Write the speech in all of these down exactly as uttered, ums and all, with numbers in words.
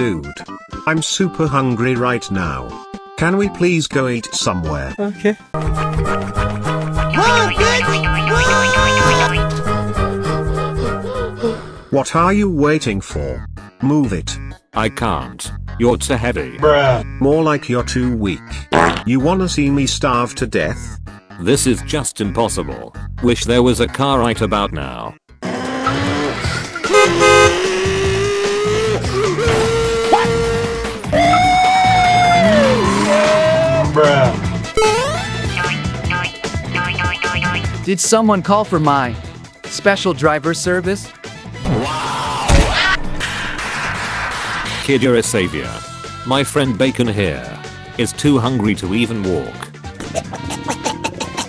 dude. I'm super hungry right now. Can we please go eat somewhere? Okay. What are you waiting for? Move it. I can't. You're too heavy. Bruh. More like you're too weak. You wanna see me starve to death? This is just impossible. Wish there was a car right about now. Did someone call for my special driver service? Wow. Kid, you're a savior. My friend Bacon here is too hungry to even walk.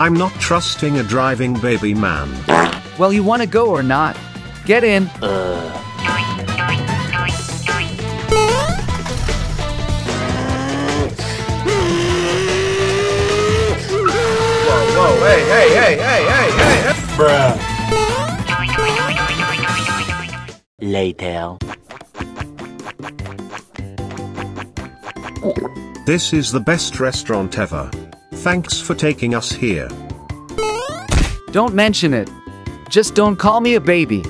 I'm not trusting a driving baby man. Well, you wanna go or not? Get in. Uh. Hey, hey, hey, hey, hey, hey, hey, bruh. Later. This is the best restaurant ever. Thanks for taking us here. Don't mention it. Just don't call me a baby.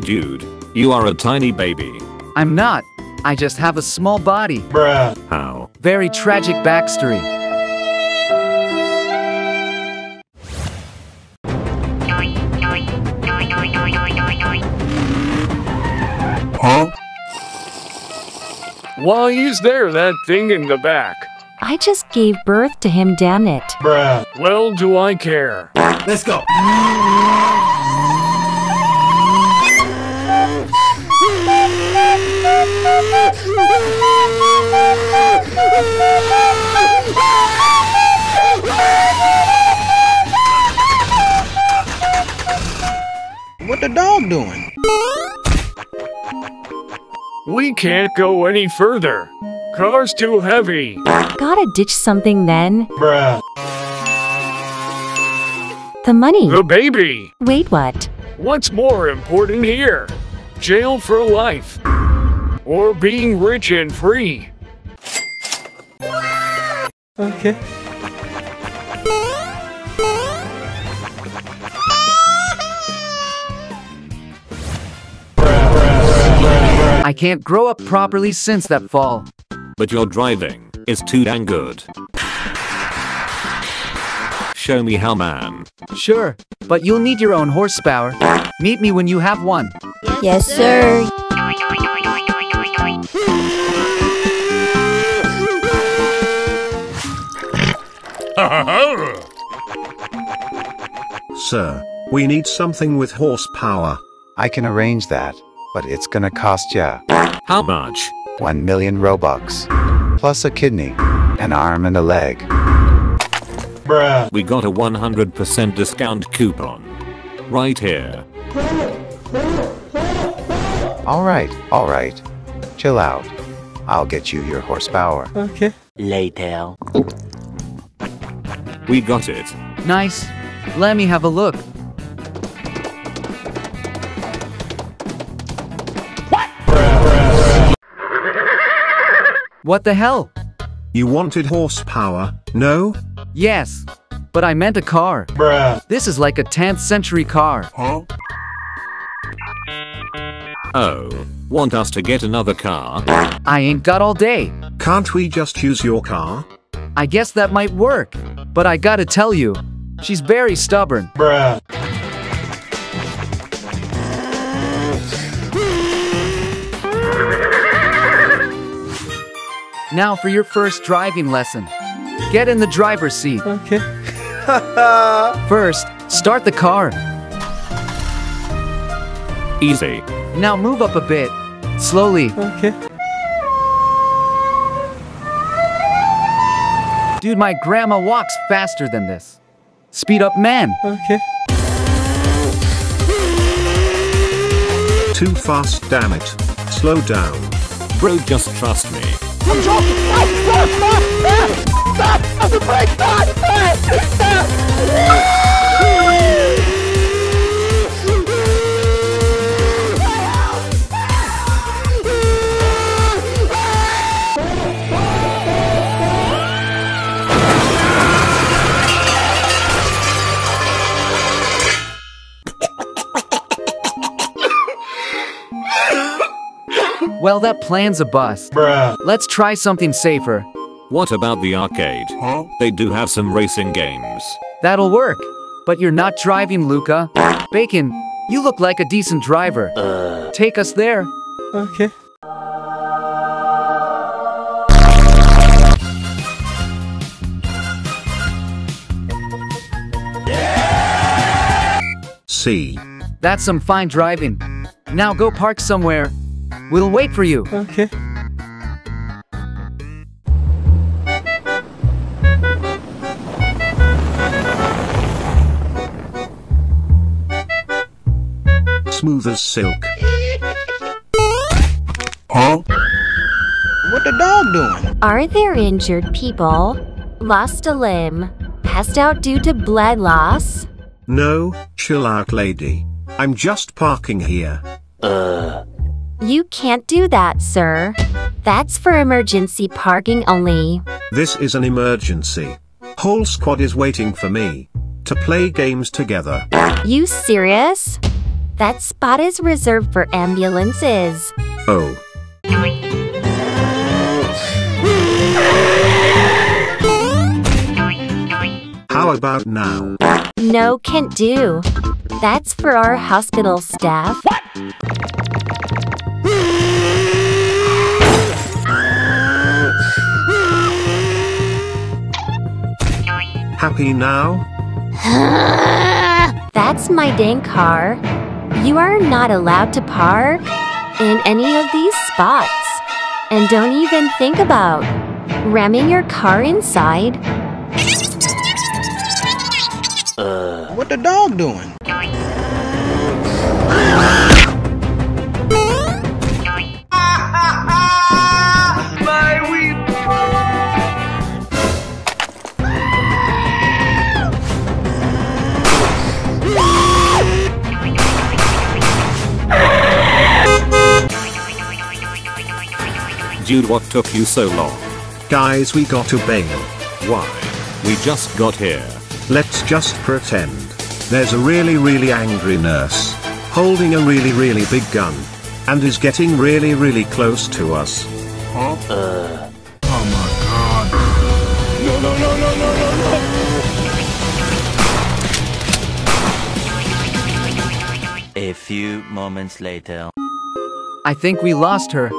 Dude, you are a tiny baby. I'm not. I just have a small body. Bruh. How? Very tragic backstory. Huh? Why is there that thing in the back? I just gave birth to him, damn it. Bruh. Well, do I care? Let's go. What the dog doing? We can't go any further. Car's too heavy. Gotta ditch something then. Bruh. The money. The baby. Wait, what? What's more important here? Jail for life. Or being rich and free. Okay. I can't grow up properly since that fall. But your driving is too dang good. Show me how, man. Sure, but you'll need your own horsepower. Meet me when you have one. Yes, sir. Sir, we need something with horsepower. I can arrange that. But it's gonna cost ya. How much? One million Robux. Plus a kidney, an arm and a leg. Bruh. We got a one hundred percent discount coupon. Right here. Alright, alright. Chill out. I'll get you your horsepower. Okay. Later. We got it. Nice. Let me have a look. What the hell? You wanted horsepower, no? Yes, but I meant a car. Bruh. This is like a tenth century car. Huh? Oh, want us to get another car? I ain't got all day. Can't we just use your car? I guess that might work, but I gotta tell you, she's very stubborn. Bruh. Now for your first driving lesson. Get in the driver's seat. Okay. First, start the car. Easy. Now move up a bit. Slowly. Okay. Dude, my grandma walks faster than this. Speed up, man. Okay. Too fast, damn it. Slow down. Bro, just trust me. I'm joking! Stop! Stop! Stop! Stop! The brake! Stop! Stop! Well, that plan's a bust. Bruh. Let's try something safer. What about the arcade? Huh? They do have some racing games. That'll work. But you're not driving, Luca. Bacon, you look like a decent driver. Uh. Take us there. Okay. See. That's some fine driving. Now go park somewhere. We'll wait for you. Okay. Smooth as silk. Huh? What the dog doing? Are there injured people? Lost a limb? Passed out due to blood loss? No, chill out, lady. I'm just parking here. Uh. You can't do that, sir. That's for emergency parking only. This is an emergency. Whole squad is waiting for me to play games together. You serious? That spot is reserved for ambulances. Oh. How about now? No, can't do. That's for our hospital staff. What? Happy now? That's my dang car. You are not allowed to park in any of these spots. And don't even think about ramming your car inside. Uh, what the dog doing? My wee. Dude, what took you so long? Guys, we got to bail. Why? We just got here. Let's just pretend. There's a really really angry nurse, holding a really really big gun, and is getting really really close to us. Huh? Uh. Oh my god. No no no no no no no! A few moments later. I think we lost her.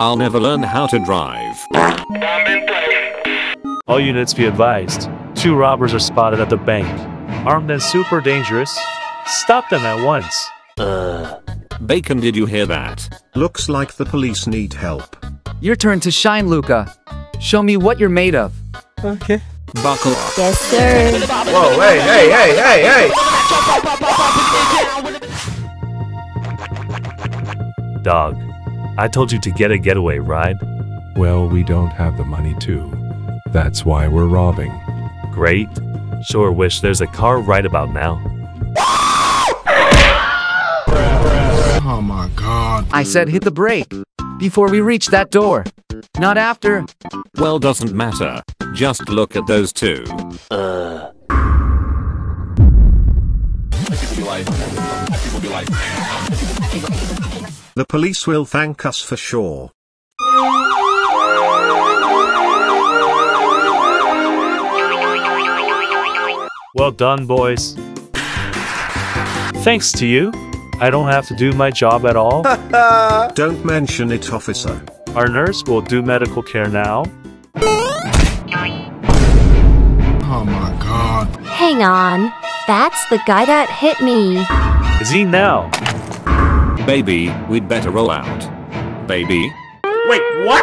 I'll never learn how to drive. Bomb in place. All units be advised. Two robbers are spotted at the bank, armed and super dangerous. Stop them at once. Uh, Bacon, did you hear that? Looks like the police need help. Your turn to shine, Luca. Show me what you're made of. Okay. Buckle up. Yes, sir. Whoa, hey, hey, hey, hey, hey! Dog, I told you to get a getaway ride. Well, we don't have the money too. That's why we're robbing. Great. Sure wish there's a car right about now. Oh my god. I said hit the brake before we reach that door. Not after. Well, doesn't matter. Just look at those two. Uh. The police will thank us for sure. Well done, boys. Thanks to you, I don't have to do my job at all. Don't mention it, officer. Our nurse will do medical care now. Oh my god. Hang on. That's the guy that hit me. Is he now? Baby, we'd better roll out. Baby? Wait, what?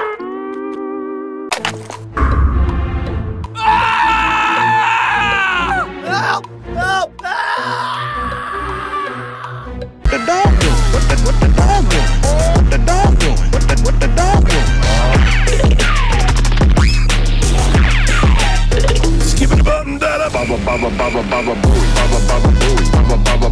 Baba baba baba baba boo baba baba boo baba baba